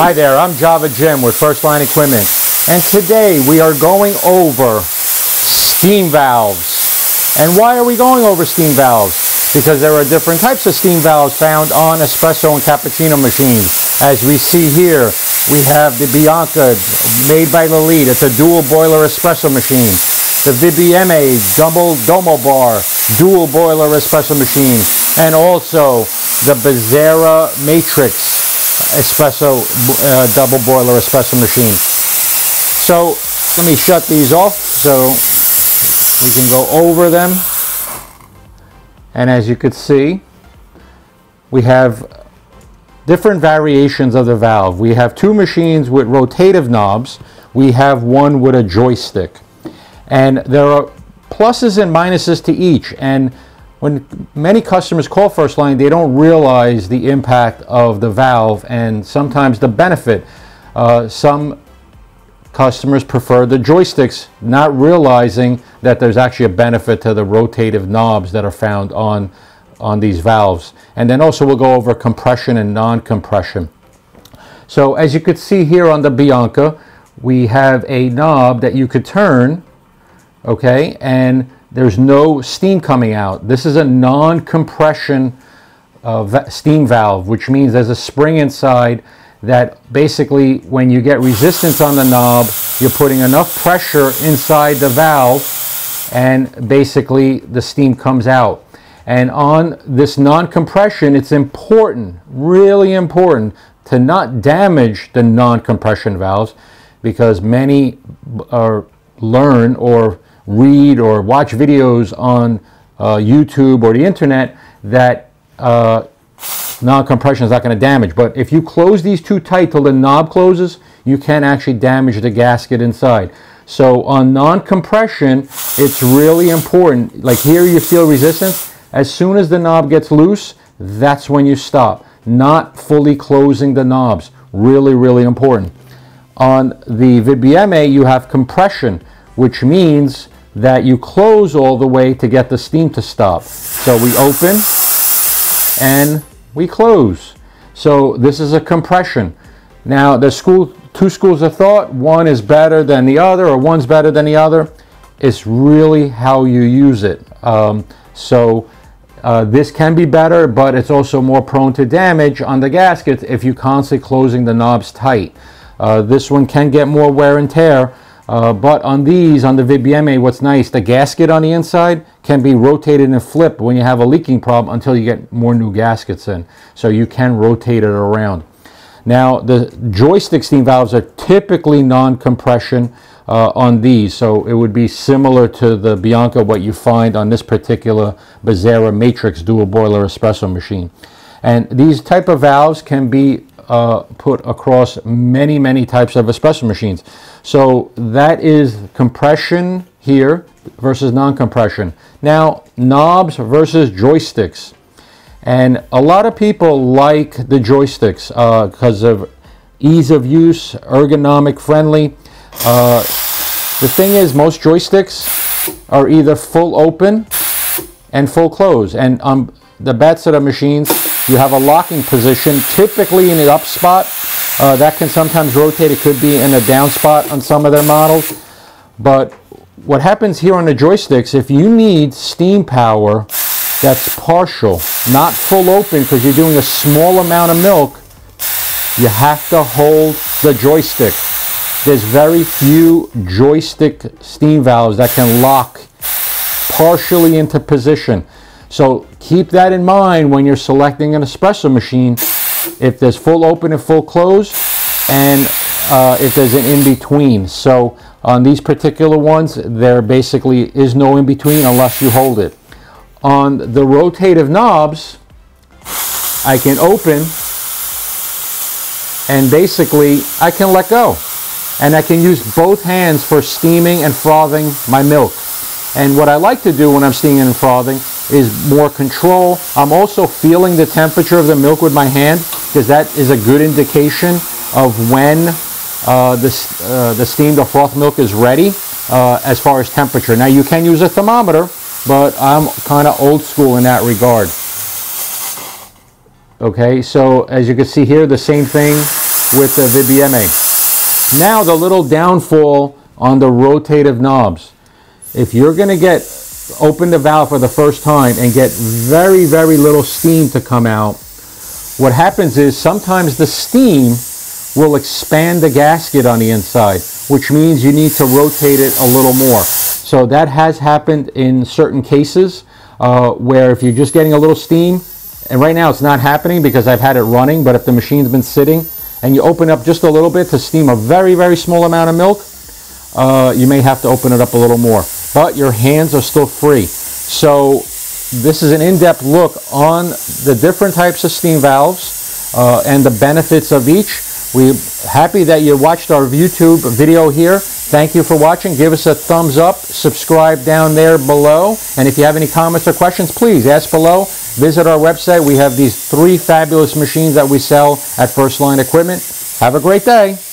Hi there, I'm Java Jim with First Line Equipment, and today we are going over steam valves. And why are we going over steam valves? Because there are different types of steam valves found on espresso and cappuccino machines. As we see here, we have the Bianca made by Lelit. It's a dual boiler espresso machine. The VBMA double domo bar dual boiler espresso machine, and also the Bezzera Matrix espresso double boiler espresso machine. So let me shut these off so we can go over them. And as you could see, we have different variations of the valve. We have two machines with rotative knobs. We have one with a joystick, and there are pluses and minuses to each. And when many customers call First Line, they don't realize the impact of the valve and sometimes the benefit. Some customers prefer the joysticks, not realizing that there's actually a benefit to the rotative knobs that are found on these valves. And then also we'll go over compression and non-compression. So as you could see here on the Bianca, we have a knob that you could turn, okay, and there's no steam coming out. This is a non-compression steam valve, which means there's a spring inside that basically when you get resistance on the knob, you're putting enough pressure inside the valve and basically the steam comes out. And on this non-compression, it's important, really important, to not damage the non-compression valves, because many learn or read or watch videos on YouTube or the internet that non-compression is not going to damage. But if you close these too tight till the knob closes, you can actually damage the gasket inside. So on non-compression, it's really important. Like here, you feel resistance. As soon as the knob gets loose, that's when you stop. Not fully closing the knobs. Really, really important. On the VBMA, you have compression, which means that you close all the way to get the steam to stop. So we open and we close. So this is a compression. Now there's two schools of thought. One is better than the other, or one's better than the other. It's really how you use it. This can be better, but it's also more prone to damage on the gasket if you're constantly closing the knobs tight. This one can get more wear and tear. But on the VBMA, what's nice, the gasket on the inside can be rotated and flipped when you have a leaking problem until you get more new gaskets in. So you can rotate it around. Now, the joystick steam valves are typically non-compression on these. So it would be similar to the Bianca, what you find on this particular Bezzera Matrix dual boiler espresso machine. And these type of valves can be put across many types of espresso machines. So that is compression here versus non-compression. Now, knobs versus joysticks. And a lot of people like the joysticks because of ease of use, ergonomic friendly. The thing is, most joysticks are either full open and full close. And the Bezzera machines, you have a locking position, typically in an up spot. That can sometimes rotate. It could be in a down spot on some of their models. But what happens here on the joysticks, if you need steam power that's partial, not full open, because you're doing a small amount of milk, you have to hold the joystick. There's very few joystick steam valves that can lock partially into position. So keep that in mind when you're selecting an espresso machine. If there's full open and full close, and if there's an in-between. So on these particular ones, there basically is no in-between unless you hold it. On the rotative knobs, I can open and basically I can let go. And I can use both hands for steaming and frothing my milk. And what I like to do when I'm steaming and frothing is more control. I'm also feeling the temperature of the milk with my hand, because that is a good indication of when the steamed or froth milk is ready as far as temperature. Now you can use a thermometer, but I'm kind of old school in that regard. Okay, so as you can see here, the same thing with the VBMA. Now the little downfall on the rotative knobs. If you're going to get open the valve for the first time and get very, very little steam to come out, what happens is sometimes the steam will expand the gasket on the inside, which means you need to rotate it a little more. So that has happened in certain cases where if you're just getting a little steam, and right now it's not happening because I've had it running, but if the machine's been sitting and you open up just a little bit to steam a very, very small amount of milk, you may have to open it up a little more, but your hands are still free. So this is an in-depth look on the different types of steam valves and the benefits of each. We're happy that you watched our YouTube video here. Thank you for watching. Give us a thumbs up. Subscribe down there below. And if you have any comments or questions, please ask below. Visit our website. We have these 3 fabulous machines that we sell at First Line Equipment. Have a great day.